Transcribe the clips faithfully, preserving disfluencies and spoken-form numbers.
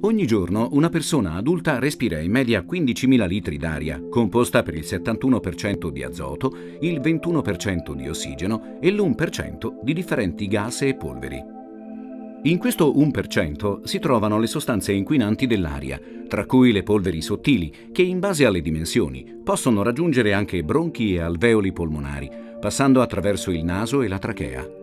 Ogni giorno una persona adulta respira in media quindicimila litri d'aria, composta per il settantuno per cento di azoto, il ventuno per cento di ossigeno e l'uno per cento di differenti gas e polveri. In questo uno per cento si trovano le sostanze inquinanti dell'aria, tra cui le polveri sottili, che in base alle dimensioni possono raggiungere anche bronchi e alveoli polmonari, passando attraverso il naso e la trachea.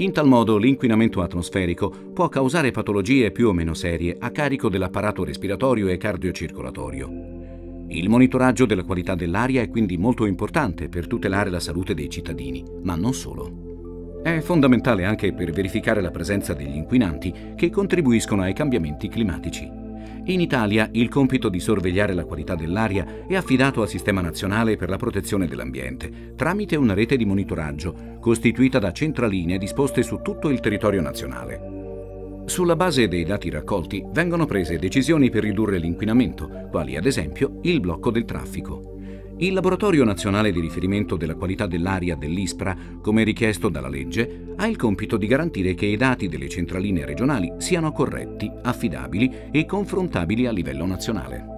In tal modo l'inquinamento atmosferico può causare patologie più o meno serie a carico dell'apparato respiratorio e cardiocircolatorio. Il monitoraggio della qualità dell'aria è quindi molto importante per tutelare la salute dei cittadini, ma non solo. È fondamentale anche per verificare la presenza degli inquinanti che contribuiscono ai cambiamenti climatici. In Italia il compito di sorvegliare la qualità dell'aria è affidato al Sistema Nazionale per la Protezione dell'Ambiente tramite una rete di monitoraggio costituita da centraline disposte su tutto il territorio nazionale. Sulla base dei dati raccolti vengono prese decisioni per ridurre l'inquinamento, quali ad esempio il blocco del traffico. Il Laboratorio Nazionale di Riferimento della Qualità dell'Aria dell'ISPRA, come richiesto dalla legge, ha il compito di garantire che i dati delle centraline regionali siano corretti, affidabili e confrontabili a livello nazionale.